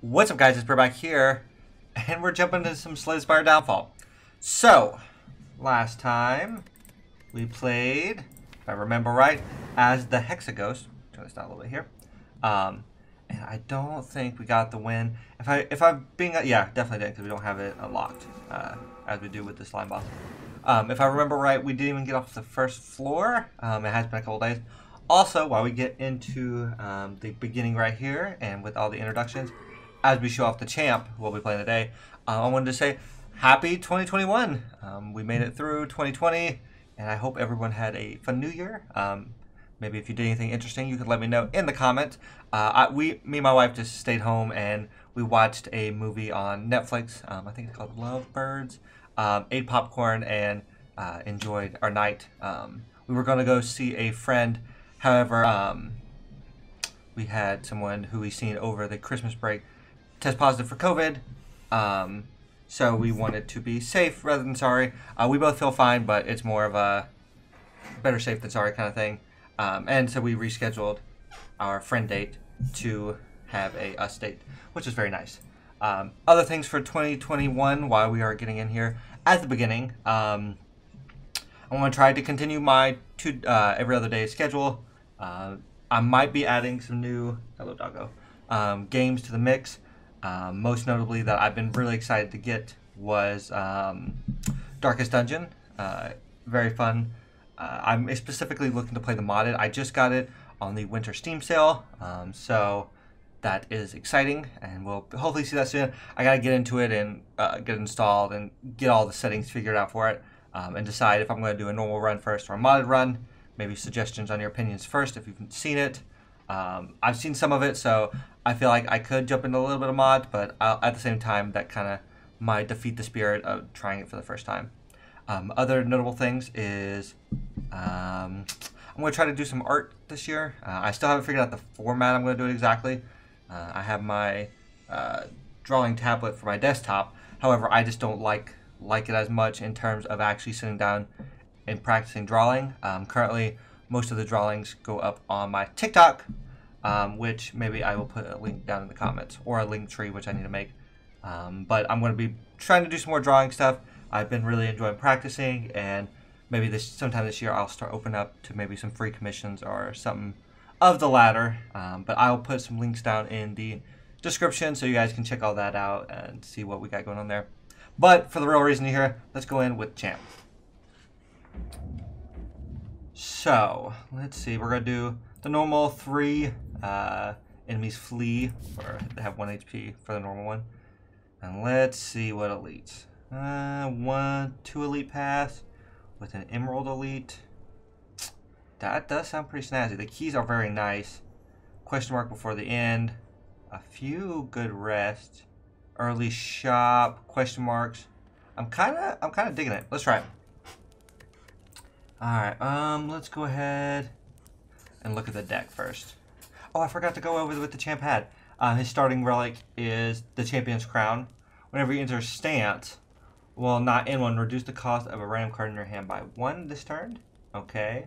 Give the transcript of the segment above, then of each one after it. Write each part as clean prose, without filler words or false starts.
What's up, guys? It's Burbank here, and we're jumping into some Slay the Spire Downfall. So, last time we played, if I remember right, as the Hexaghost. Turn this down a little bit here. And I don't think we got the win. If I'm being, yeah, definitely did, because we don't have it unlocked, as we do with the slime boss. If I remember right, we didn't even get off the first floor. It has been a couple days. Also, while we get into the beginning right here, and with all the introductions, as we show off the champ we'll be playing today, I wanted to say happy 2021. We made it through 2020, and I hope everyone had a fun new year. Maybe if you did anything interesting, you could let me know in the comments. Me and my wife just stayed home, and we watched a movie on Netflix. I think it's called Lovebirds. Ate popcorn and enjoyed our night. We were going to go see a friend. However, we had someone who we seen over the Christmas break test positive for COVID. So we wanted to be safe rather than sorry. We both feel fine, but it's more of a better safe than sorry kind of thing. And so we rescheduled our friend date to have a us date, which is very nice. Other things for 2021 while we are getting in here at the beginning. I want to try to continue my every other day schedule. I might be adding some new, hello doggo, games to the mix. Most notably that I've been really excited to get was Darkest Dungeon. Very fun. I'm specifically looking to play the modded. I just got it on the winter Steam sale, so that is exciting, and we'll hopefully see that soon. I gotta get into it and get it installed and get all the settings figured out for it, and decide if I'm gonna do a normal run first or a modded run. Maybe suggestions on your opinions first if you've seen it. I've seen some of it, so I feel like I could jump into a little bit of mod, but at the same time, that kind of might defeat the spirit of trying it for the first time. Other notable things is I'm going to try to do some art this year. I still haven't figured out the format I'm going to do it exactly. I have my drawing tablet for my desktop. However, I just don't like it as much in terms of actually sitting down and practicing drawing. Currently, most of the drawings go up on my TikTok, which maybe I will put a link down in the comments, or a link tree, which I need to make. But I'm going to be trying to do some more drawing stuff. I've been really enjoying practicing, and maybe sometime this year I'll start open up to maybe some free commissions or something of the latter. But I'll put some links down in the description so you guys can check all that out and see what we got going on there. But for the real reason here, let's go in with Champ. So let's see, we're gonna do the normal three enemies flee, or they have 1 HP for the normal one. And let's see what elites. 2 elite pass with an emerald elite. That does sound pretty snazzy. The keys are very nice. Question mark before the end. A few good rests. Early shop. Question marks. I'm kind of digging it. Let's try it. All right. Let's go ahead and look at the deck first. Oh, I forgot to go over with the champ hat. His starting relic is the Champion's Crown. Whenever you enter stance. Well, not in one. Reduce the cost of a random card in your hand by 1 this turn. Okay.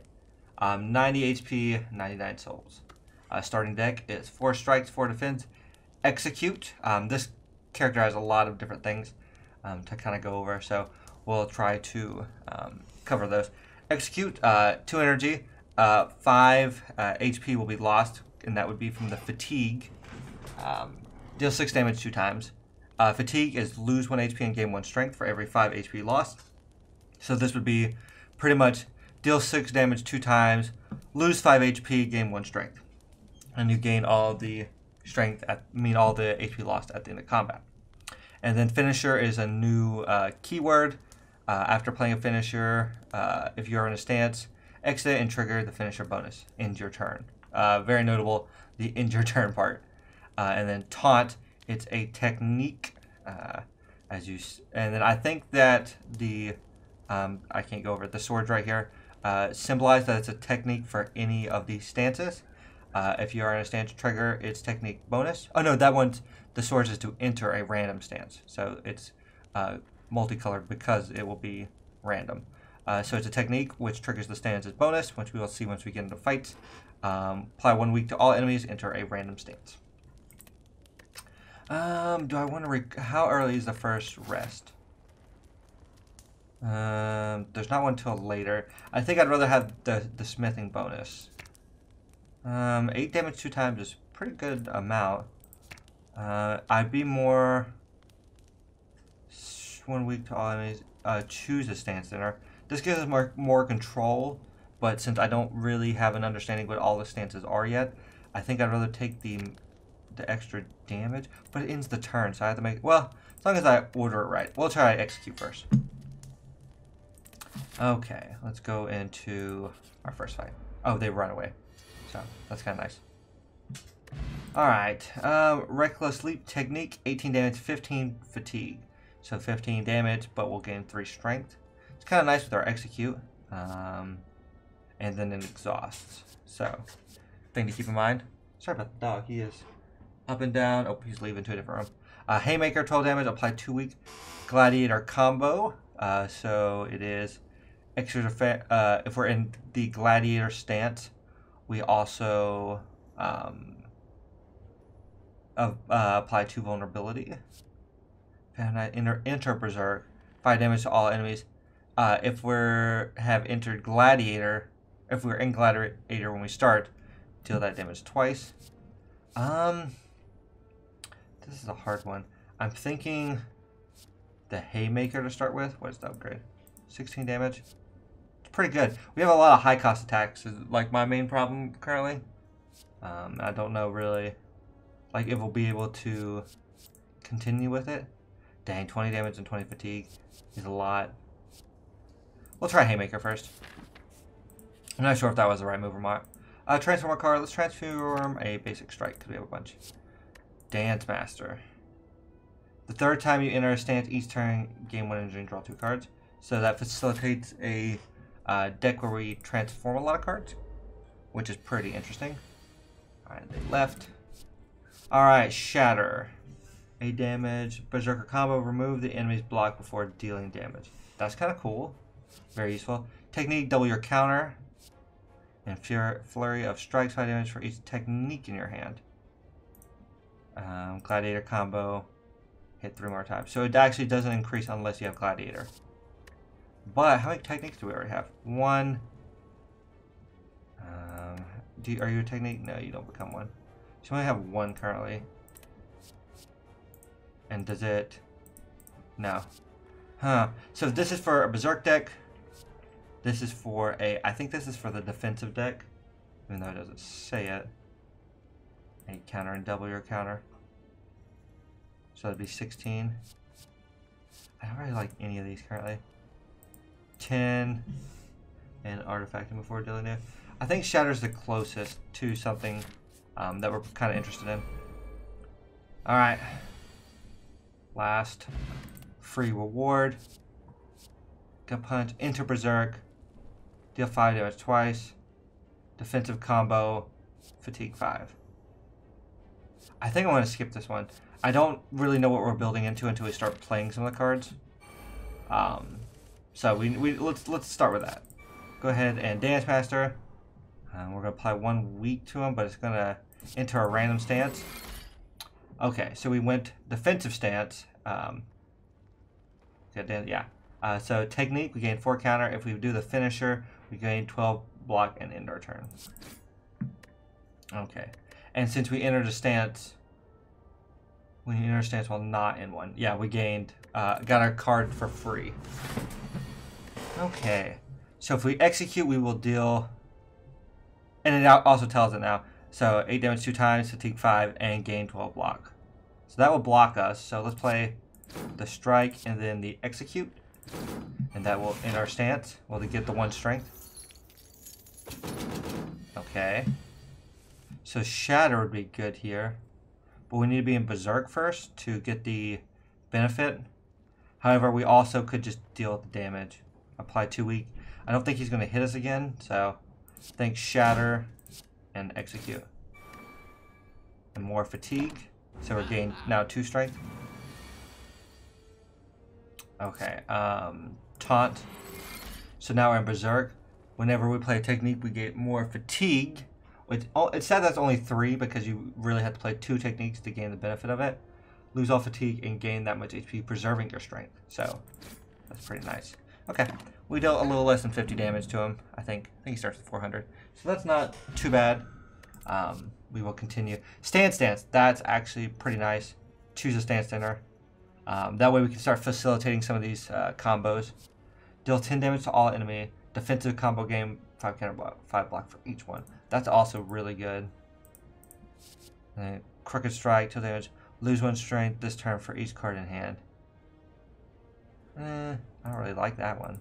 90 HP, 99 souls. Starting deck is 4 strikes, 4 defense. Execute. This character has a lot of different things to kind of go over. So we'll try to cover those. Execute, 2 energy, 5 HP will be lost. And that would be from the fatigue. Deal 6 damage 2 times. Fatigue is lose 1 HP and gain 1 strength for every 5 HP lost. So this would be pretty much deal 6 damage 2 times, lose 5 HP, gain 1 strength. And you gain all the strength, all the HP lost at the end of combat. And then finisher is a new keyword. After playing a finisher, if you're in a stance, exit and trigger the finisher bonus, end your turn. Very notable, the end your turn part. And then taunt. It's a technique, and then I think that the, I can't go over it, the swords right here, symbolize that it's a technique for any of these stances. If you are in a stance, trigger its technique bonus. Oh no, that one's, the swords is to enter a random stance. So it's multicolored because it will be random. So it's a technique which triggers the stance as bonus, which we will see once we get into fights. Apply 1 weak to all enemies, enter a random stance. Do I want to how early is the first rest? There's not one till later. I think I'd rather have the smithing bonus. 8 damage 2 times is a pretty good amount. I'd be more 1 week to all enemies. Choose a stance dinner. This gives us more control, but since I don't really have an understanding what all the stances are yet, I think I'd rather take the extra damage. But it ends the turn, so I have to make, well, as long as I order it right. We'll try to execute first. Okay, let's go into our first fight. Oh, they run away, so that's kind of nice. All right, reckless leap technique, 18 damage, 15 fatigue. So 15 damage, but we'll gain 3 strength. It's kind of nice with our execute, and then it exhausts. So, thing to keep in mind. Sorry about the dog. He is up and down. Oh, he's leaving to a different room. Haymaker, 12 damage. Apply 2-week gladiator combo. So it is extra. If we're in the gladiator stance, we also apply 2 vulnerability. And I enter berserk, 5 damage to all enemies. If we're entered gladiator, if we're in gladiator when we start, deal that damage twice. This is a hard one. I'm thinking the haymaker to start with. What's the upgrade? 16 damage. It's pretty good. We have a lot of high cost attacks. Is like my main problem currently. I don't know really, like if we'll be able to continue with it. Dang, 20 damage and 20 fatigue is a lot. We'll try haymaker first. I'm not sure if that was the right move or not. Transform a card. Let's transform a basic strike because we have a bunch. Dance master. The third time you enter a stance each turn, gain 1 energy and draw 2 cards. So that facilitates a deck where we transform a lot of cards, which is pretty interesting. All right, they left. All right, shatter. 8 damage, berserker combo, remove the enemy's block before dealing damage. That's kind of cool. Very useful. Technique, double your counter. And flurry of strikes, 5 damage for each technique in your hand. Gladiator combo, hit 3 more times. So it actually doesn't increase unless you have gladiator. But how many techniques do we already have? 1. Are you a technique? No, you don't become one. So we only have 1 currently. And does it? No. Huh. So this is for a berserk deck. This is for a, I think this is for the defensive deck. Even though it doesn't say it. A counter and double your counter. So that'd be 16. I don't really like any of these currently. 10. And artifacting before dealing it. I think Shatter's the closest to something that we're kind of interested in. Alright. Last free reward. Gut punch. Enter berserk. Deal 5 damage twice. Defensive combo. Fatigue 5. I think I want to skip this one. I don't really know what we're building into until we start playing some of the cards. So let's start with that. Go ahead and dance master. We're gonna apply 1 week to him, but it's gonna enter a random stance. Okay, so we went defensive stance. Yeah. So technique, we gain 4 counter. If we do the finisher, we gain 12 block and end our turn. Okay. And since we entered a stance, when you enter a stance while not in one. Yeah, we gained, got our card for free. Okay. So if we execute, we will deal, and it also tells it now. So 8 damage 2 times, fatigue 5, and gain 12 block. So that will block us. So let's play the strike and then the execute. And that will end our stance. Well, to get the 1 strength. Okay. So shatter would be good here. But we need to be in berserk first to get the benefit. However, we also could just deal with the damage. Apply 2 weak. I don't think he's going to hit us again. So I think shatter and execute. And more fatigue. So we're gaining now 2 strength. Okay. Taunt. So now we're in berserk. Whenever we play a technique, we get more fatigue. It's sad that's only 3 because you really have to play 2 techniques to gain the benefit of it. lose all fatigue and gain that much HP, preserving your strength. So that's pretty nice. Okay, we dealt a little less than 50 damage to him, I think. I think he starts at 400. So that's not too bad. We will continue. Stance. That's actually pretty nice. Choose a stance dinner. That way we can start facilitating some of these combos. Deal 10 damage to all enemy. Defensive combo game, 5 counter block, 5 block for each one. That's also really good. And then crooked strike, 2 damage. Lose 1 strength this turn for each card in hand. I don't really like that one.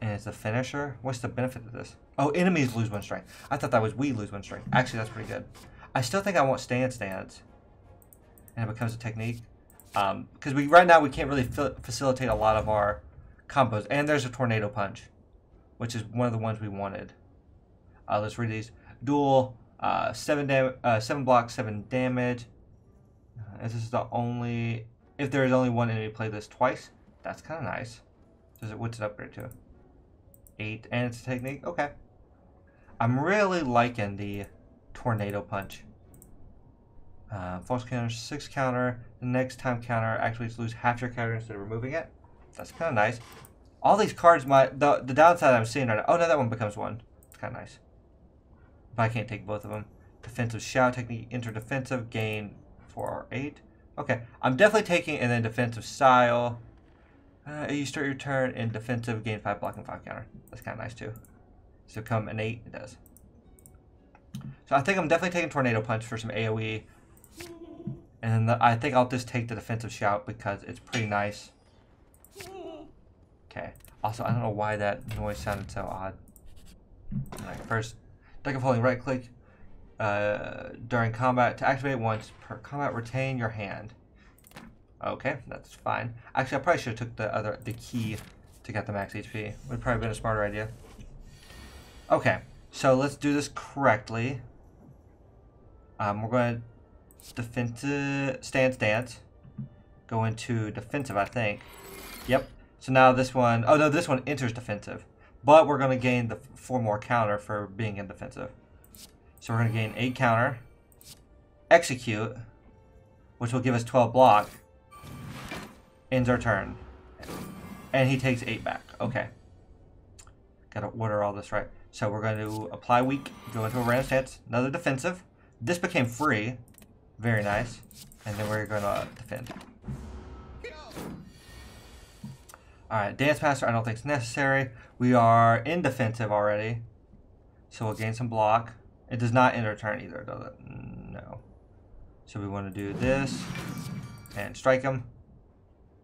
And it's a finisher. What's the benefit of this? Oh, enemies lose 1 strength. I thought that was we lose 1 strength. Actually, that's pretty good. I still think I want stance. And it becomes a technique. Because right now we can't really facilitate a lot of our combos. And there's a tornado punch, which is one of the ones we wanted. Let's read these. Duel, 7 blocks, 7 damage. This is the only... If there is only one enemy, play this twice. That's kind of nice. What's it upgrade to? 8, and it's a technique? Okay. I'm really liking the tornado punch. False counter, 6 counter. The next time counter activates, lose half your counter instead of removing it. That's kind of nice. All these cards, the downside I'm seeing right now. Oh no, that one becomes 1. It's kind of nice. But I can't take both of them. Defensive shout technique, enter defensive, gain 4 or 8. Okay, I'm definitely taking and then defensive style. You start your turn in defensive, gain 5 block and 5 counter. That's kind of nice too. So come an 8, it does. So I think I'm definitely taking tornado punch for some AoE. And then I think I'll just take the defensive shout because it's pretty nice. Okay. Also, I don't know why that noise sounded so odd. Alright, first, deck of holding, right click. During combat, to activate once per combat, retain your hand. Okay, that's fine. Actually, I probably should have took the key to get the max HP. Would probably been a smarter idea. Okay, so let's do this correctly. We're going to defensive stance. Go into defensive, I think. Yep. So now this one. Oh no, this one enters defensive, but we're going to gain the 4 more counter for being in defensive. So we're going to gain 8 counter, execute, which will give us 12 block, ends our turn, and he takes 8 back. Okay. Got to order all this right. So we're going to apply weak, go into a random stance, another defensive. This became free. Very nice. And then we're going to defend. Alright, Dance Master I don't think is necessary. We are in defensive already, so we'll gain some block. It does not end our turn either, does it? No. So we want to do this and strike him.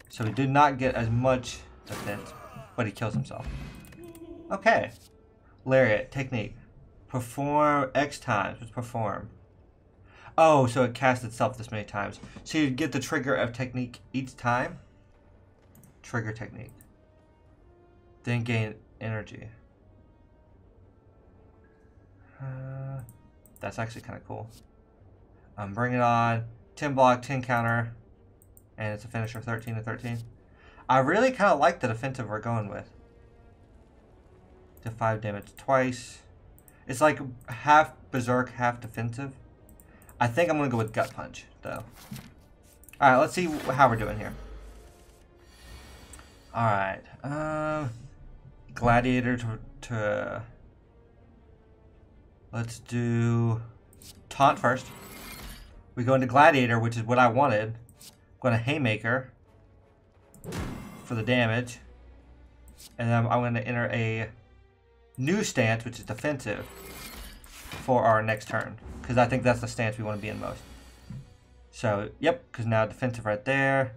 So we did not get as much defense, but he kills himself. Okay. Lariat, technique. Perform X times. Let's perform. Oh, so it casts itself this many times. So you get the trigger of technique each time. Trigger technique. Then gain energy. That's actually kind of cool. Bring it on. 10 block, 10 counter. And it's a finisher, 13 to 13. I really kind of like the defensive we're going with. Do 5 damage twice. It's like half berserk, half defensive. I think I'm going to go with gut punch, though. Alright, let's see how we're doing here. Alright. Gladiator to let's do taunt first. We go into gladiator, which is what I wanted. Going to haymaker for the damage, and then I'm going to enter a new stance, which is defensive, for our next turn, because I think that's the stance we want to be in most. So yep, because now defensive right there.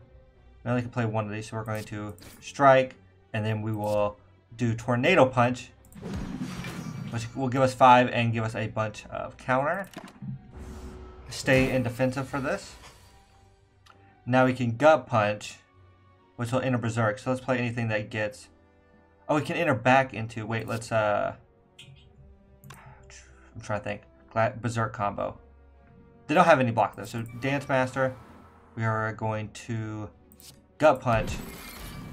We only can play one of these, so we're going to strike, and then we will do tornado punch, which will give us 5 and give us a bunch of counter. Stay in defensive for this. Now we can gut punch, which will enter berserk. So let's play anything that gets... Oh, we can enter back into... Wait, let's... I'm trying to think. Berserk combo. They don't have any block though. So Dance Master, we are going to gut punch,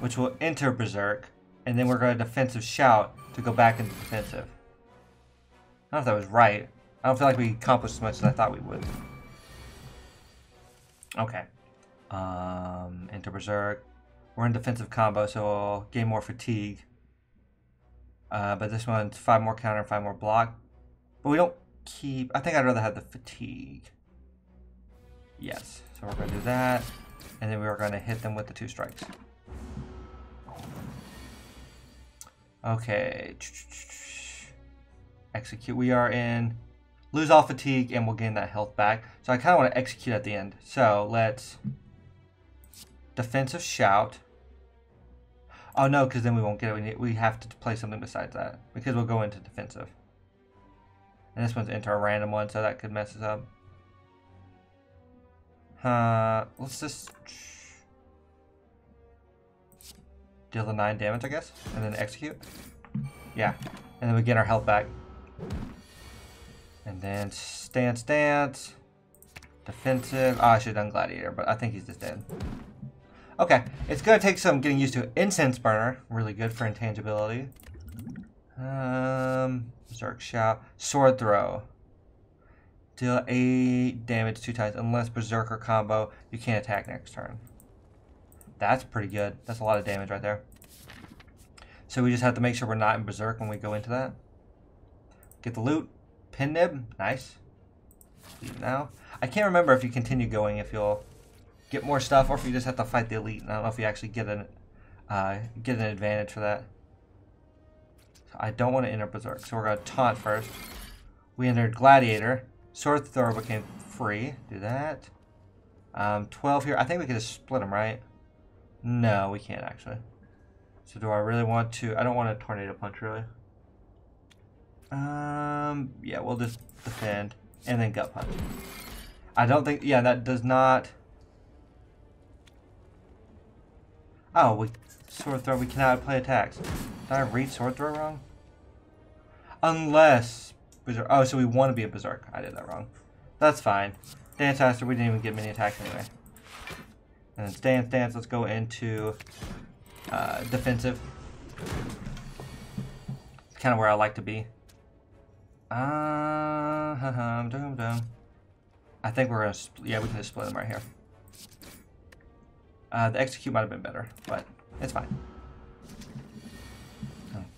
which will enter berserk. And then we're going to defensive shout to go back into defensive. I don't know if that was right. I don't feel like we accomplished as much as I thought we would. Okay. Into Berserk. We're in defensive combo, so I'll gain more fatigue. But this one's 5 more counter, 5 more block. But we don't keep... I think I'd rather have the fatigue. Yes. So we're going to do that. And then we are going to hit them with the 2 strikes. Okay. Execute. We are in... Lose all fatigue and we'll gain that health back. So I kind of want to execute at the end. So let's... Defensive shout. Oh no, because then we won't get it. We have to play something besides that. Because we'll go into defensive. And this one's into a random one, so that could mess us up. Let's just... Deal the 9 damage, I guess. And then execute. Yeah. And then we get our health back. And then stance, dance. Defensive. Oh, I should have done gladiator, but I think he's just dead. Okay, it's going to take some getting used to. Incense burner, really good for intangibility. Berserk shout, sword throw. Deal 8 damage 2 times, unless berserker combo. You can't attack next turn. That's pretty good. That's a lot of damage right there. So we just have to make sure we're not in berserk when we go into that. Get the loot. Pin nib, nice. Now I can't remember if you continue going if you'll get more stuff or if you just have to fight the elite. And I don't know if you actually get an advantage for that. So I don't want to enter berserk, so we're gonna taunt first. We entered gladiator. Sword thrower became free. Do that. 12 here. I think we could just split them, right? No, we can't actually. So do I really want to? I don't want a tornado punch really. Yeah, we'll just defend and then gut punch. I don't think, yeah, that does not. Oh, we sword throw, we cannot play attacks. Did I read sword throw wrong? Unless berserk. Oh, so we want to be a berserk. I did that wrong. That's fine. Dance master, we didn't even get many attacks anyway. And then stance, dance, let's go into defensive. It's kind of where I like to be. I think we're gonna, yeah, we can just split them right here. The execute might have been better, but it's fine.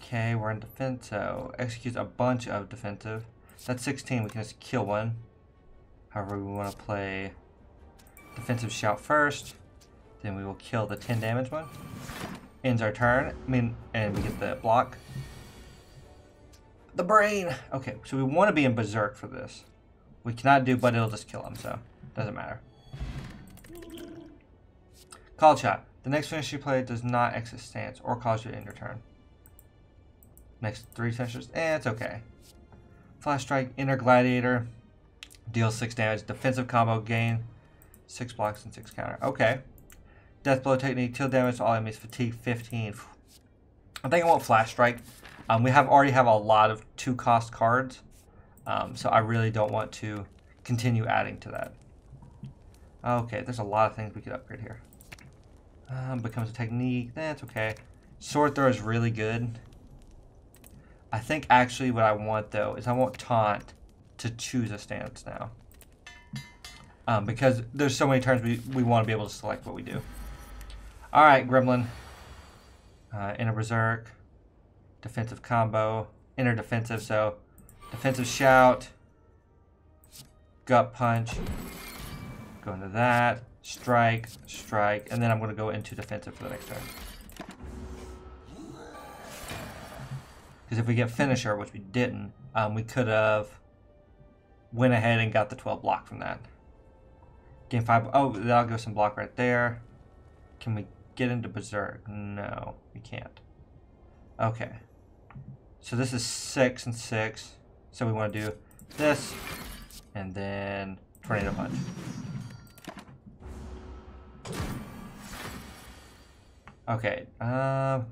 Okay, we're in defense, so executes a bunch of defensive. That's 16, we can just kill one. However, we wanna play defensive shout first, then we will kill the 10 damage one. Ends our turn, I mean, and we get the block. The brain! Okay, so we want to be in berserk for this. We cannot do, but it'll just kill him, so doesn't matter. Call shot. The next finish you play does not exit stance or cause you to end your turn. Next 3 finishes, it's okay. Flash strike, inner gladiator, deal 6 damage, defensive combo, gain 6 blocks and 6 counter. Okay. Death blow technique, deal damage to all enemies, fatigue 15. I think I want flash strike. We already have a lot of 2-cost cards, so I really don't want to continue adding to that. Okay, there's a lot of things we could upgrade here. Becomes a technique, that's okay. Sword throw is really good. I think actually what I want though is I want taunt to choose a stance now. Because there's so many turns we want to be able to select what we do. Alright, Gremlin. Inner Berserk. Defensive combo, inner defensive, so defensive shout, gut punch, go into that, strike, strike, and then I'm going to go into defensive for the next turn. Because if we get finisher, which we didn't, we could have went ahead and got the 12 block from that. Gain 5, oh, that'll go some block right there. Can we get into berserk? No, we can't. Okay. So this is 6 and 6. So we want to do this and then tornado punch. Okay. And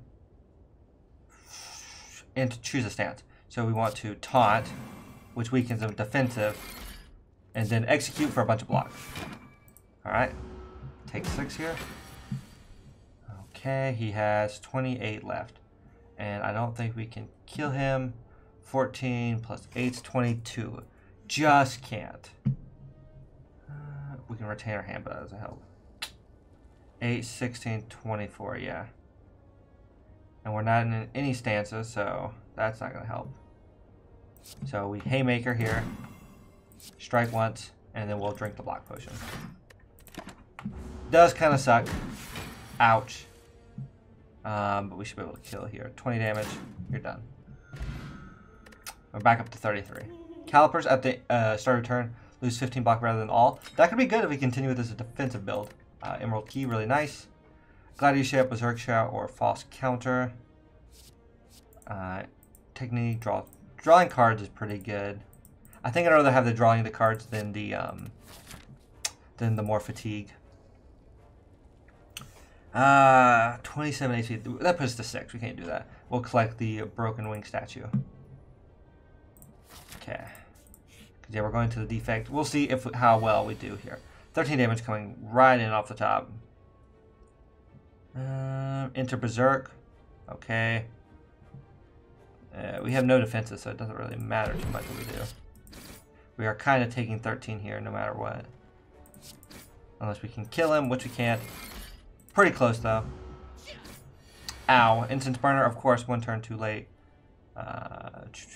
to choose a stance. So we want to taunt, which weakens them defensive, and then execute for a bunch of blocks. Alright. Take 6 here. Okay, he has 28 left. And I don't think we can kill him. 14 plus 8 is 22. Just can't. We can retain our hand, but that doesn't help. 8, 16, 24, yeah. And we're not in any stances, so that's not going to help. So we haymaker here, strike once, and then we'll drink the block potion. Does kind of suck. Ouch. But we should be able to kill here. 20 damage, you're done. We're back up to 33. Calipers at the start of turn lose 15 block rather than all. That could be good if we continue with this defensive build. Emerald Key, really nice. Gladius Shape, Berserk Shout, or False Counter. Technique, drawing cards is pretty good. I think I'd rather have the drawing of the cards than the more fatigue. 27 HP. That puts us to 6. We can't do that. We'll collect the Broken Wing statue. Okay. Yeah, we're going to the defect. We'll see how well we do here. 13 damage coming right in off the top. Enter Berserk. Okay. We have no defenses, so it doesn't really matter too much what we do. We are kind of taking 13 here no matter what. Unless we can kill him, which we can't. Pretty close, though. Ow. Incense Burner, of course, one turn too late. Let's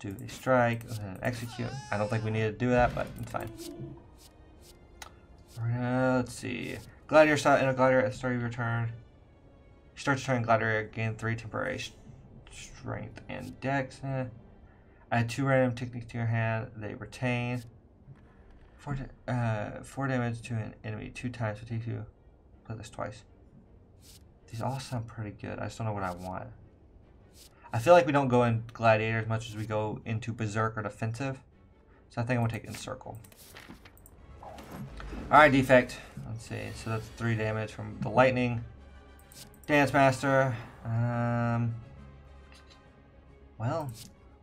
do a strike and execute. I don't think we need to do that, but it's fine. Let's see. Gladiator shot in a gladiator at the start of your turn. Start your turn, gladiator, gain 3 temporary strength and dex. Add 2 random techniques to your hand. They retain. 4 damage to an enemy 2 times. Fatigue 2. Play this twice. These all sound pretty good. I just don't know what I want. I feel like we don't go in gladiator as much as we go into berserk or defensive. So I think I'm going to take it in circle. Alright, defect. Let's see. So that's 3 damage from the lightning. Dance Master. Well,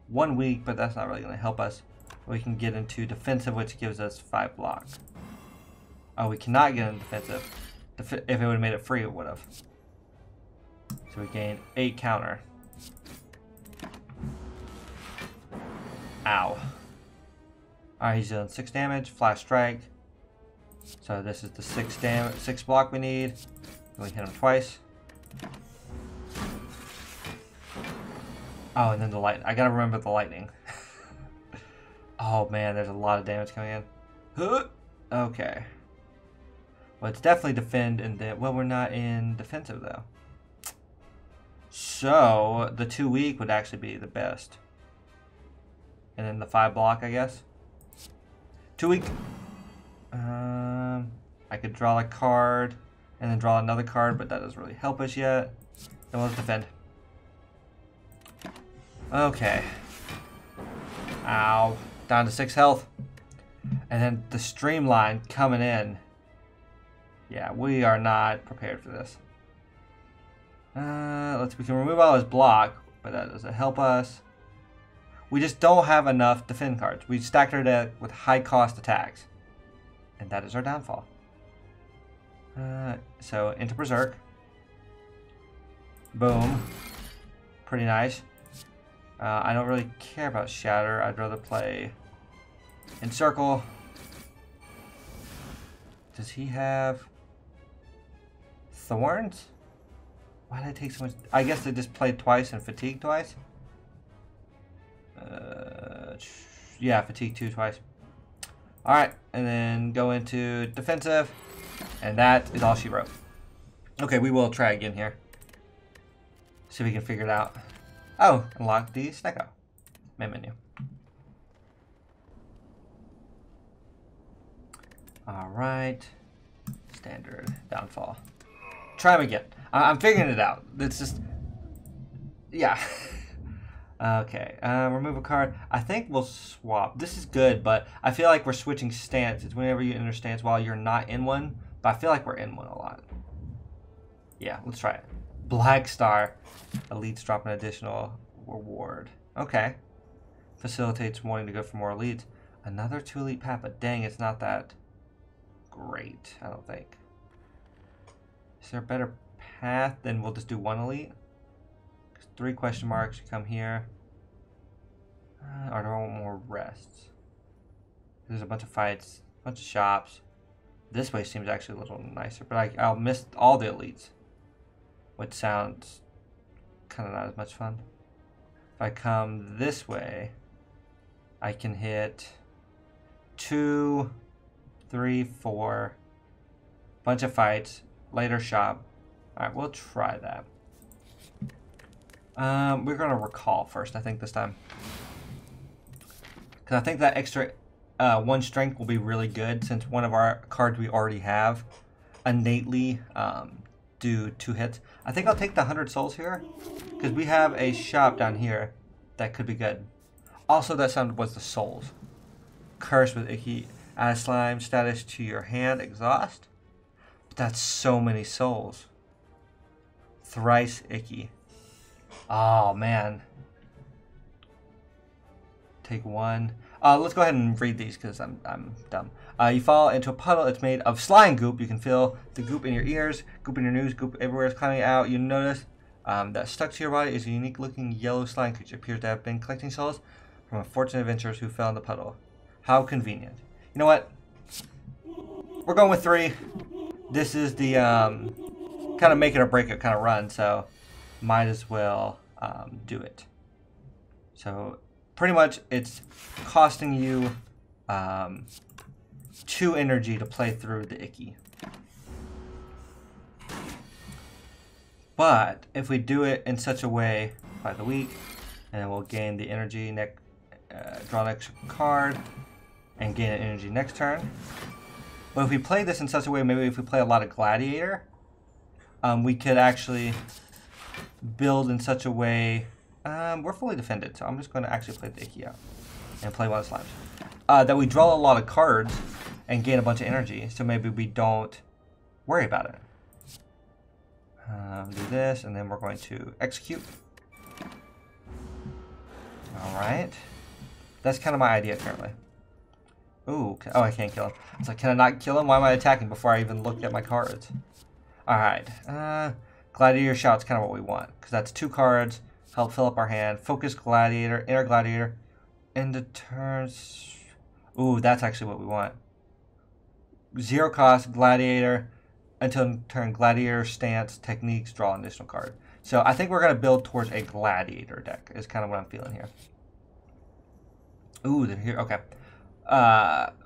1 weak, but that's not really going to help us. We can get into defensive, which gives us 5 block. Oh, we cannot get into defensive. If it would have made it free, it would have. So we gain 8 counter. Ow. Alright, he's dealing 6 damage. Flash strike. So this is the 6 block we need. We hit him twice. Oh, and then the light. I gotta remember the lightning. Oh man, there's a lot of damage coming in. Okay. Well, it's definitely defend and then. Well, we're not in defensive though. So the 2 weak would actually be the best. And then the 5 block, I guess. 2 weak. I could draw a card and then draw another card, but that doesn't really help us yet. Then we'll just defend. Okay. Ow. Down to 6 health. And then the streamline coming in. Yeah, we are not prepared for this. We can remove all his block, but that doesn't help us. We just don't have enough defend cards. We stacked our deck with high cost attacks. And that is our downfall. So into Berserk. Boom. Pretty nice. I don't really care about Shatter. I'd rather play Encircle. Does he have Thorns? Why did I take so much? I guess they just played twice and fatigued twice. Yeah, fatigue 2 twice. Alright, and then go into defensive. And that is all she wrote. Okay, we will try again here. See if we can figure it out. Oh, unlock the Sneko. Main menu. Alright. Standard. Downfall. Try him again. I'm figuring it out. It's just... yeah. Okay. Remove a card. I think we'll swap. This is good, but I feel like we're switching stance. It's whenever you enter stance while you're not in one. But I feel like we're in one a lot. Yeah, let's try it. Black Star. Elites drop an additional reward. Okay. Facilitates wanting to go for more elites. Another 2 elite path, but dang, it's not that great, I don't think. Is there a better path? Then we'll just do 1 elite. 3 question marks, you come here. Or do I want more rests? There's a bunch of fights. bunch of shops. This way seems actually a little nicer, but I'll miss all the elites, which sounds kind of not as much fun. If I come this way, I can hit 2, 3, 4, bunch of fights, later shop. All right, we'll try that. We're gonna recall first, I think, this time, because I think that extra one strength will be really good, since one of our cards we already have innately do 2 hits. I think I'll take the 100 souls here, because we have a shop down here that could be good. Also, that sound was the souls. Curse with icky ass slime status to your hand, exhaust. But that's so many souls. Thrice icky. Oh man. Take 1. Let's go ahead and read these because I'm dumb. You fall into a puddle. It's made of slime goop. You can feel the goop in your ears, goop in your nose, goop everywhere is climbing out. You notice that stuck to your body is a unique-looking yellow slime creature. It appears to have been collecting souls from unfortunate adventurers who fell in the puddle. How convenient. You know what? We're going with 3. This is the kind of make it or break it kind of run, so might as well do it. So pretty much it's costing you 2 energy to play through the icky. But if we do it in such a way by the week, and we'll gain the energy, draw an extra card, and gain an energy next turn. But if we play this in such a way, maybe if we play a lot of Gladiator, we could actually build in such a way. We're fully defended, so I'm just going to actually play the icky out and play one of the slimes. That we draw a lot of cards and gain a bunch of energy, so maybe we don't worry about it. Do this, and then we're going to execute. Alright. That's kind of my idea currently. Ooh, oh, I can't kill him. I was like, can I not kill him? Why am I attacking before I even looked at my cards? Alright. Gladiator Shout's kind of what we want, because that's 2 cards. Help fill up our hand. Focus Gladiator, Inner Gladiator, end the turns. Ooh, that's actually what we want. 0 cost, Gladiator, until turn Gladiator, stance, techniques, draw an additional card. So I think we're going to build towards a Gladiator deck, is kind of what I'm feeling here. Ooh, they're here, okay.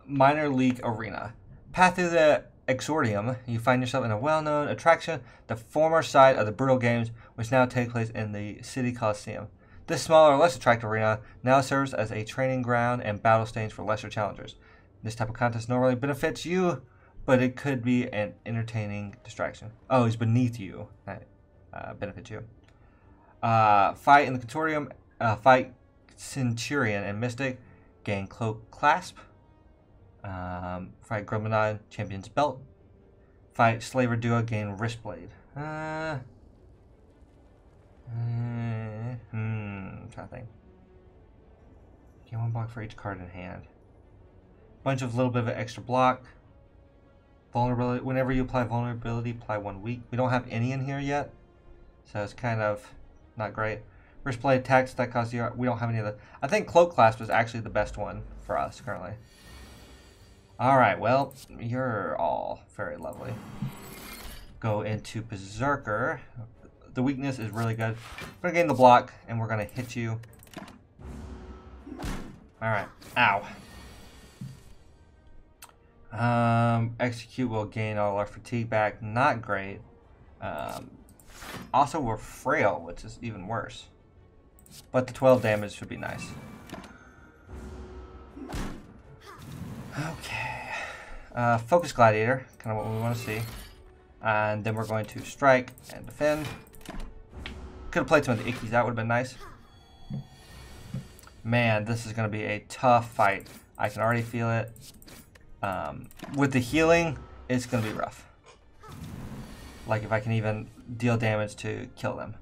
Minor League Arena. Path through the Exordium, you find yourself in a well-known attraction, the former site of the brutal games, which now take place in the city coliseum. This smaller, less attractive arena now serves as a training ground and battle stage for lesser challengers. This type of contest normally benefits you, but it could be an entertaining distraction. Oh, he's beneath you. That benefits you. Fight in the Consortium. Fight Centurion and Mystic. Gain Cloak Clasp. Fight Gromanad, Champion's Belt. Fight Slaver Duo, gain Wristblade. I'm trying to think. Gain 1 block for each card in hand. Bunch of little bit of an extra block. Vulnerability, whenever you apply vulnerability, apply 1 weak. We don't have any in here yet, so it's kind of not great. Wristblade attacks that cause you, we don't have any of the. I think Cloak Clasp was actually the best one for us currently. Alright, well, you're all very lovely. Go into Berserker. The weakness is really good. We're going to gain the block, and we're going to hit you. Alright, ow. Execute will gain all our fatigue back. Not great. Also, we're frail, which is even worse. But the 12 damage should be nice. Okay, Focus Gladiator, kind of what we want to see. And then we're going to strike and defend. Could have played some of the ickies, that would have been nice. Man, this is going to be a tough fight. I can already feel it. With the healing, it's going to be rough. Like if I can even deal damage to kill them.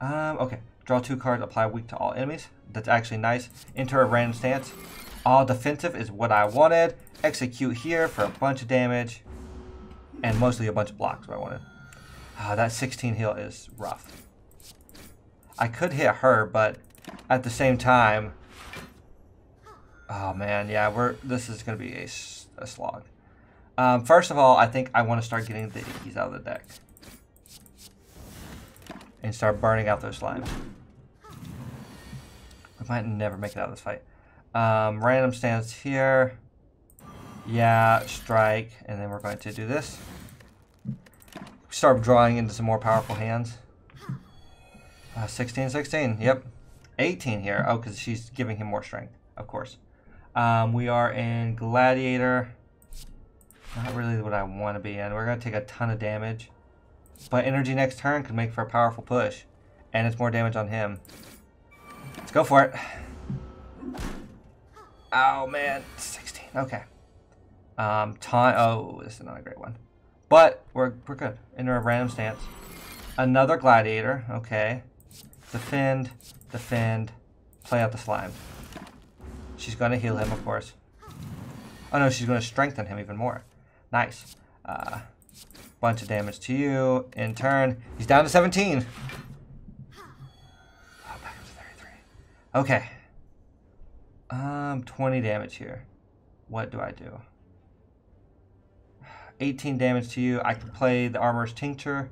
Okay, draw 2 cards, apply weak to all enemies. That's actually nice. Enter a random stance. All defensive is what I wanted. Execute here for a bunch of damage. And mostly a bunch of blocks what I wanted. Oh, that 16 heal is rough. I could hit her, but at the same time. Oh man, yeah, this is going to be a a slog. First of all, I think I want to start getting the Iggy's out of the deck. And start burning out those slimes. We might never make it out of this fight. Random stance here. Yeah, strike. And then we're going to do this. Start drawing into some more powerful hands. 16, 16. Yep. 18 here. Oh, because she's giving him more strength, of course. We are in Gladiator. Not really what I want to be in. We're going to take a ton of damage. But energy next turn could make for a powerful push. And it's more damage on him. Let's go for it. Oh, man. 16. Okay. Taunt. Oh, this is not a great one. But we're good. Enter a random stance. Another Gladiator. Okay. Defend. Defend. Play out the slime. She's going to heal him, of course. Oh, no. She's going to strengthen him even more. Nice. Bunch of damage to you. In turn, he's down to 17. Oh, back up to 33. Okay. 20 damage here. What do I do? 18 damage to you. I can play the Armor's Tincture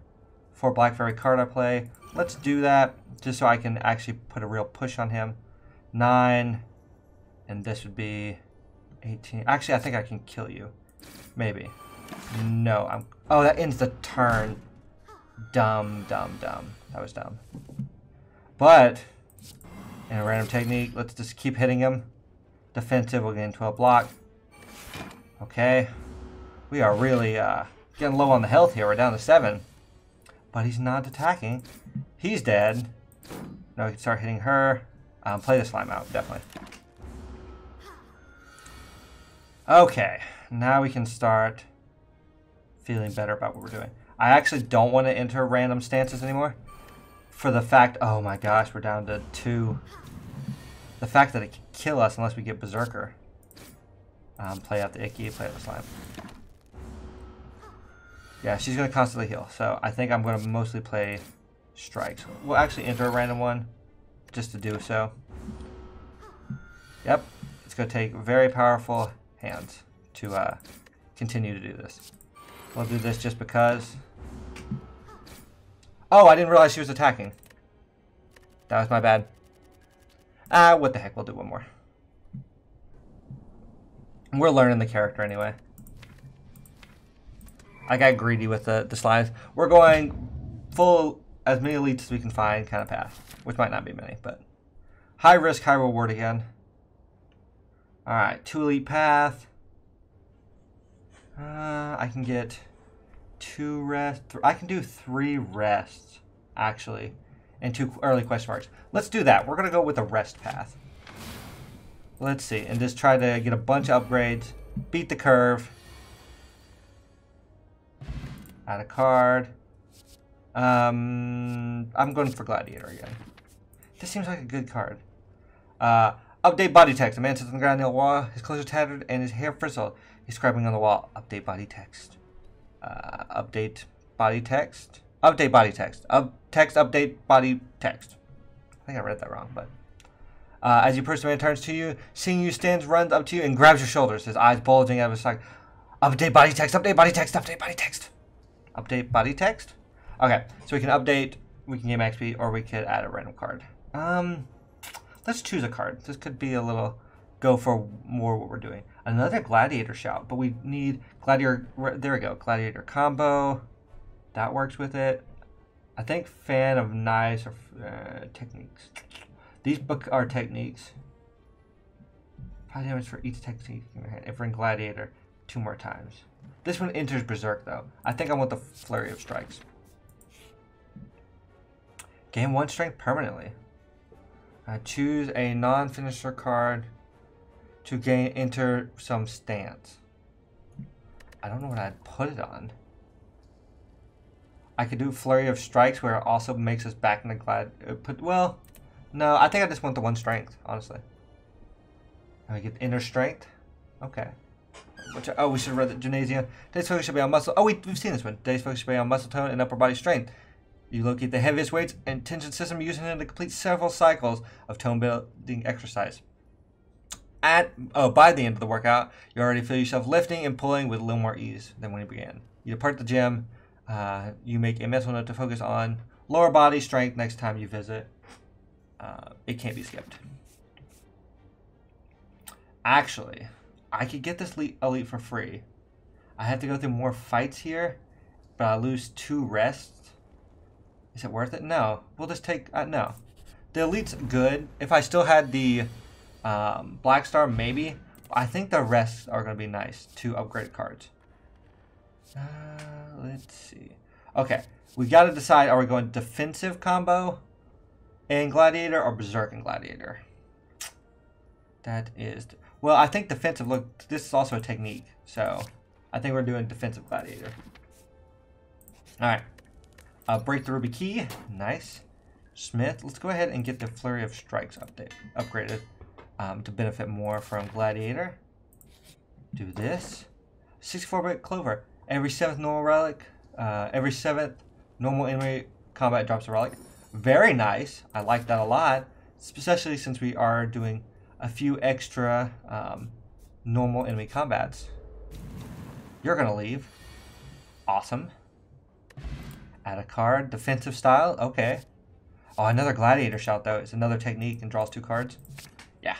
for black for every card I play. Let's do that just so I can actually put a real push on him. 9, and this would be 18. Actually, I think I can kill you. Maybe. No, I'm... Oh, that ends the turn. Dumb. That was dumb. But, in a random technique, let's just keep hitting him. Defensive, we'll get into a block. Okay. We are really getting low on the health here. We're down to 7. But he's not attacking. He's dead. Now we can start hitting her. Play the slime out, definitely. Okay. Now we can start... feeling better about what we're doing. I actually don't want to enter random stances anymore. For the fact, oh my gosh, we're down to 2. The fact that it can kill us unless we get Berserker. Play out the Icky, play out the slime. Yeah, she's going to constantly heal. So I think I'm going to mostly play strikes. We'll actually enter a random one just to do so. Yep, it's going to take very powerful hands to continue to do this. We'll do this just because. Oh, I didn't realize she was attacking. That was my bad. What the heck, we'll do one more. We're learning the character anyway. I got greedy with the slimes. We're going full, as many elites as we can find kind of path. Which might not be many, but. High risk, high reward again. Alright, 2 elite path. I can get 2 rests. I can do 3 rests, actually, and 2 early question marks. Let's do that. We're going to go with the rest path. Let's see. And just try to get a bunch of upgrades. Beat the curve. Add a card. I'm going for Gladiator again. This seems like a good card. Update body text. A man sits on the ground near the wall. His clothes are tattered and his hair frizzled. He's scribbling on the wall. Update body text. Update body text. Update body text. Text update body text. I think I read that wrong, but. As you push, the man turns to you. Seeing you stands, runs up to you and grabs your shoulders. His eyes bulging out of his socket. Update body text. Update body text. Update body text. Update body text. Okay, so we can update. We can get max speed, or we could add a random card. Let's choose a card. This could be a little. Go for more what we're doing. Another Gladiator shout, but we need Gladiator, there we go, Gladiator combo. That works with it. I think fan of knives or techniques. These are techniques. 5 damage for each technique in your hand. If we're in Gladiator, 2 more times. This one enters Berserk though. I think I want the Flurry of Strikes. Gain 1 strength permanently. Choose a non-finisher card. To gain, enter some stance. I don't know what I'd put it on. I could do Flurry of Strikes where it also makes us back in the well, no, I think I just want the 1 strength, honestly. And we get inner strength. Okay. Which, oh, we should read the Gymnasium. Today's focus should be on muscle. Oh, we've seen this one. Today's focus should be on muscle tone and upper body strength. You locate the heaviest weights and tension system using it to complete several cycles of tone building exercise. By the end of the workout, you already feel yourself lifting and pulling with a little more ease than when you began. You depart the gym. You make a mental note to focus on lower body strength next time you visit. It can't be skipped. Actually, I could get this elite for free. I have to go through more fights here, but I lose 2 rests. Is it worth it? No. We'll just take... no. The elite's good. If I still had the Black Star, maybe. I think the rests are going to be nice to upgrade cards. Let's see. Okay. We got to decide, are we going defensive combo and Gladiator or Berserk and Gladiator? That is... Well, I think defensive... Look, this is also a technique, so... I think we're doing defensive gladiator. Alright. Break the ruby key. Nice. Smith. Let's go ahead and get the flurry of strikes upgraded to benefit more from gladiator. Do this. 64-bit clover. Every 7th normal relic. Every 7th normal enemy combat drops a relic. Very nice. I like that a lot. Especially since we are doing a few extra normal enemy combats. You're going to leave. Awesome. Add a card. Defensive style. Okay. Oh, another gladiator shot, though. It's another technique and draws 2 cards. Yeah.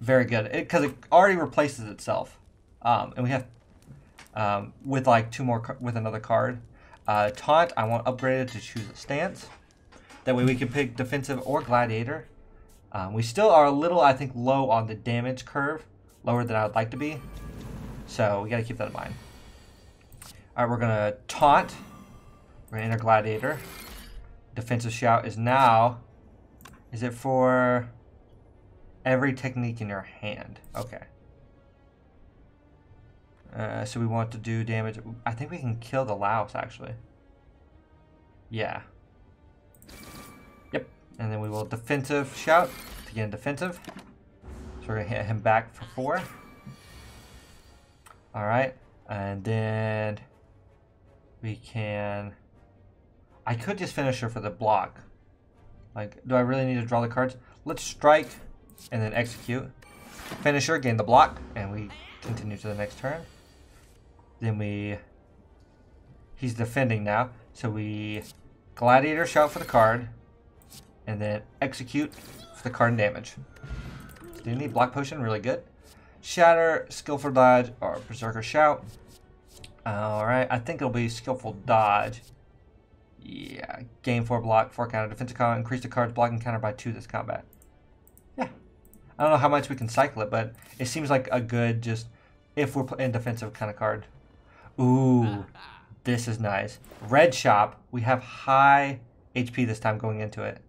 Very good. Because it already replaces itself. And we have... with, like, 2 more... With another card. Taunt. I want upgraded to choose a stance. That way we can pick defensive or gladiator. We still are a little, I think, low on the damage curve. Lower than I would like to be. So we got to keep that in mind. All right, we're going to taunt. We're going to enter gladiator. Defensive shout is now. Is it for every technique in your hand? Okay. So we want to do damage. I think we can kill the louse, actually. Yeah. Yep. And then we will defensive shout to get in defensive. So we're going to hit him back for 4. All right, and then we can... I could just finish her for the block. Like, do I really need to draw the cards? Let's strike and then execute. Finish her, gain the block, and we continue to the next turn. Then we... He's defending now, so we gladiator shout for the card, and then execute for the card and damage. Do you need block potion? Really good. Shatter, skillful dodge, or berserker shout. Alright, I think it'll be skillful dodge. Yeah, gain 4 block, 4 counter, defensive combat, increase the card's block and counter by 2 this combat. Yeah. I don't know how much we can cycle it, but it seems like a good just, if we're playing defensive kind of card. Ooh, this is nice. Red shop, we have high HP this time going into it.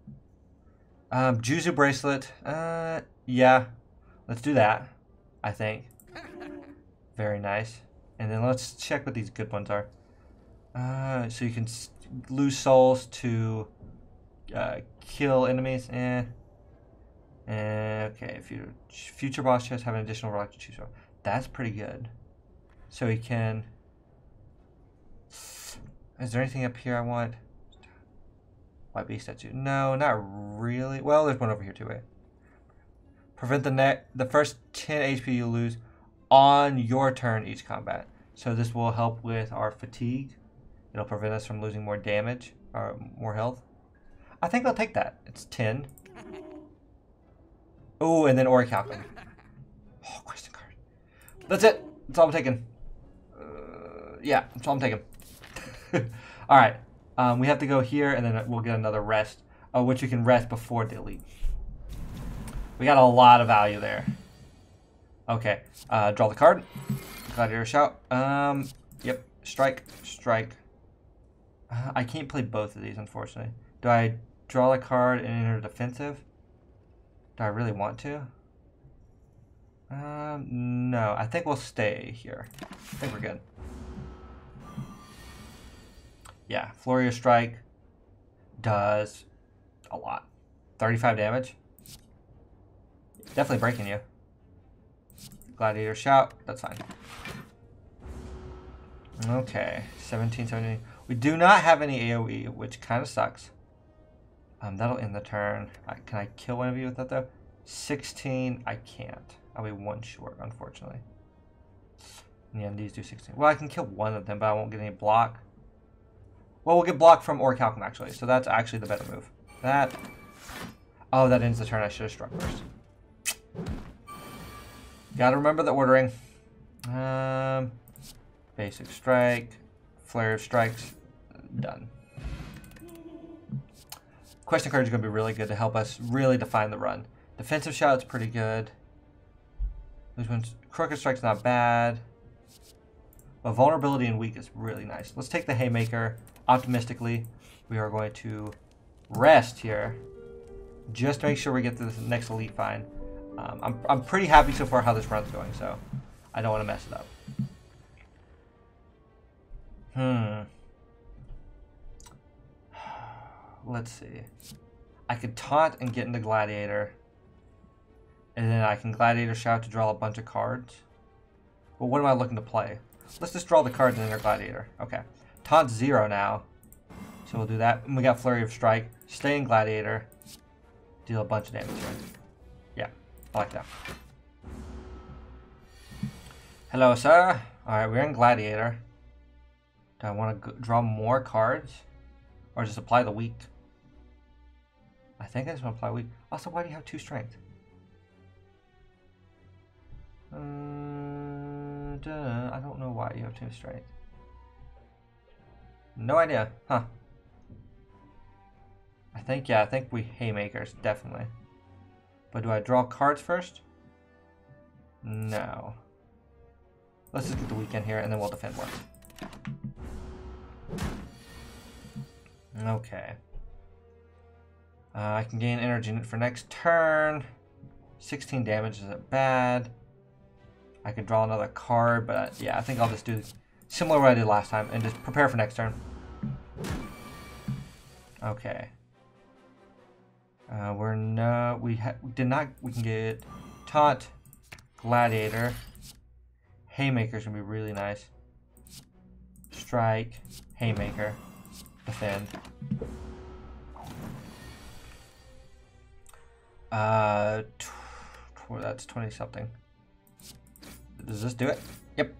Juzu bracelet, yeah, let's do that. I think. Very nice. And then let's check what these good ones are. So you can lose souls to kill enemies. Okay, if your future boss chests have an additional relic to choose from. That's pretty good. So we can... Is there anything up here I want? White bee statue. No, not really. Well, there's one over here too, right? Prevent the first 10 HP you lose on your turn each combat. So this will help with our fatigue. It'll prevent us from losing more damage or more health. I think I'll take that. It's 10. Oh, and then Orichalcum. Oh, question card. That's it. That's all I'm taking. Yeah, that's all I'm taking. All right. We have to go here, and then we'll get another rest, which you can rest before the elite. We got a lot of value there. Okay. Draw the card. Gladiator shout. Yep. Strike. Strike. I can't play both of these, unfortunately. Do I draw the card and enter defensive? Do I really want to? No. I think we'll stay here. I think we're good. Yeah. Floria strike does a lot. 35 damage. Definitely breaking you. Gladiator shout. That's fine. Okay. 17, 17. We do not have any AoE, which kind of sucks. That'll end the turn. Can I kill one of you with that, though? 16, I can't. I'll be one short, unfortunately. Yeah, these do 16. Well, I can kill one of them, but I won't get any block. Well, we'll get block from Orichalcum, actually. So that's actually the better move. That... Oh, that ends the turn. I should have struck first. Gotta remember the ordering. Basic strike. Flare of strikes. Done. Question card is going to be really good to help us really define the run. Defensive shot is pretty good. This one's crooked strike's not bad. But vulnerability and weak is really nice. Let's take the haymaker. Optimistically, we are going to rest here. Just to make sure we get to this next elite find. I'm pretty happy so far how this run's going, so I don't want to mess it up. Let's see. I could taunt and get into gladiator. And then I can gladiator shout to draw a bunch of cards. But what am I looking to play? Let's just draw the cards and enter gladiator. Okay. Taunt's 0 now. So we'll do that. And we got flurry of strike. Stay in gladiator. Deal a bunch of damage, right? Yeah, I like that. Hello, sir. Alright, we're in gladiator. Do I want to draw more cards? Or just apply the weak? I think I just want to apply weak. Also, why do you have 2 strength? I don't know why you have 2 strength. No idea. Huh. I think, yeah, I think we haymakers, definitely. But do I draw cards first? No. Let's just get the weak in here, and then we'll defend one. Okay. I can gain energy for next turn. 16 damage isn't bad. I can draw another card, but yeah, I think I'll just do similar to what I did last time and just prepare for next turn. Okay. We can get taunt, gladiator, haymaker's gonna be really nice. Strike, haymaker, defend. That's 20 something. Does this do it? Yep.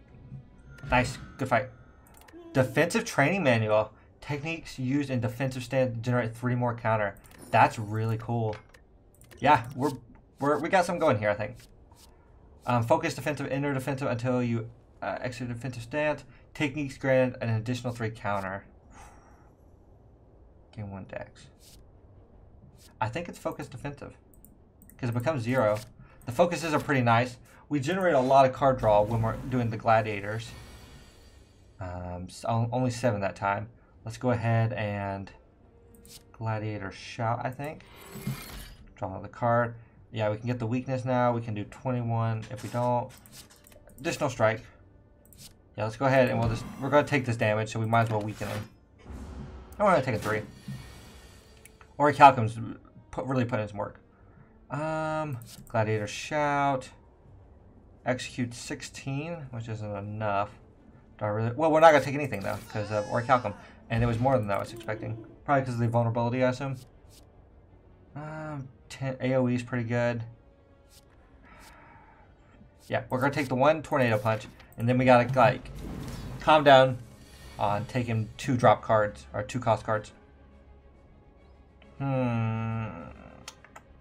Nice, good fight. Defensive training manual. Techniques used in defensive stance to generate 3 more counter. That's really cool. Yeah, we got some going here, I think. Focus defensive, enter defensive until you exit defensive stance. Techniques grant an additional 3 counter. Gain 1 dex. I think it's focus defensive. Because it becomes 0. The focuses are pretty nice. We generate a lot of card draw when we're doing the gladiators. Only 7 that time. Let's go ahead and... gladiator shout, I think. Draw another card. Yeah, we can get the weakness now. We can do 21 if we don't. Additional strike. Yeah, let's go ahead and we're going to take this damage, so we might as well weaken him. I want to take a 3. Orichalcum's really put in some work. Gladiator shout. Execute 16, which isn't enough. Do I really? Well, we're not going to take anything though, because of Orichalcum. And it was more than I was expecting. Probably because of the vulnerability, I assume. AoE is pretty good. Yeah, we're going to take the 1 tornado punch. And then we got to, like, calm down on taking 2 drop cards. Or 2 cost cards.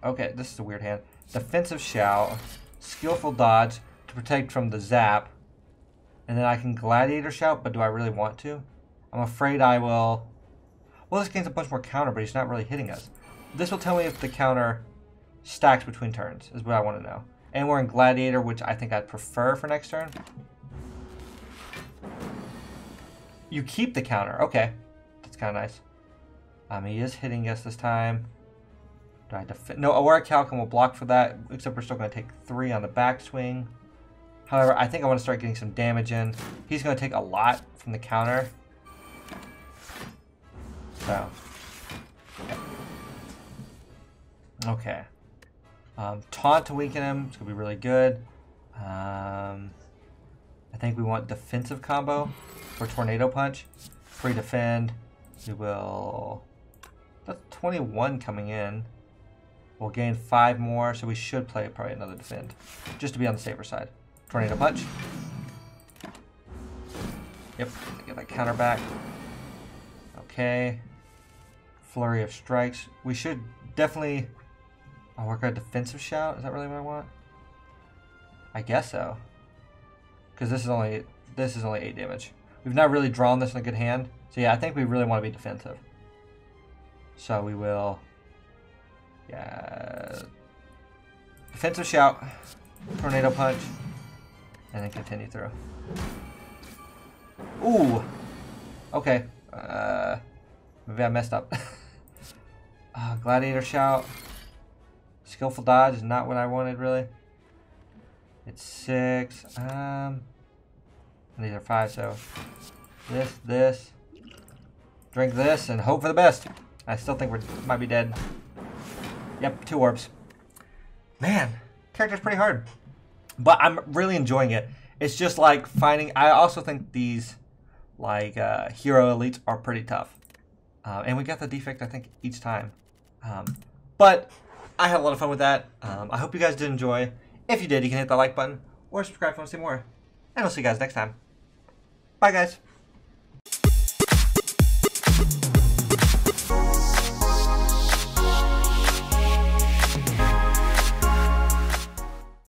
Okay, this is a weird hand. Defensive shout. Skillful dodge to protect from the zap. And then I can gladiator shout, but do I really want to? I'm afraid I will... Well, this gains a bunch more counter, but he's not really hitting us. This will tell me if the counter stacks between turns, is what I want to know. And we're in gladiator, which I think I'd prefer for next turn. You keep the counter. Okay. That's kind of nice. He is hitting us this time. Do I defend? No, Orichalcum will block for that, except we're still going to take 3 on the backswing. However, I think I want to start getting some damage in. He's going to take a lot from the counter. So, okay. Taunt to weaken him. It's going to be really good. I think we want defensive combo for tornado punch. Free defend. We will... That's 21 coming in. We'll gain 5 more, so we should play probably another defend, just to be on the safer side. Tornado punch. Yep, get that counter back. Okay. Flurry of strikes. We should definitely... I'll work on a defensive shout. Is that really what I want? I guess so. Because this is only 8 damage. We've not really drawn this in a good hand. So yeah, I think we really want to be defensive. So we will... Yeah. Defensive shout. Tornado punch. And then continue through. Ooh. Okay. Maybe I messed up. Gladiator shout. Skillful dodge is not what I wanted, really. It's 6. And these are 5, so... This. Drink this and hope for the best. I still think we might be dead. Yep, 2 orbs. Man, character's pretty hard. But I'm really enjoying it. It's just like finding... I also think these, like, hero elites are pretty tough. And we got the defect, I think, each time. But I had a lot of fun with that. I hope you guys did enjoy. If you did, you can hit that like button or subscribe if you want to see more. And I'll see you guys next time. Bye, guys.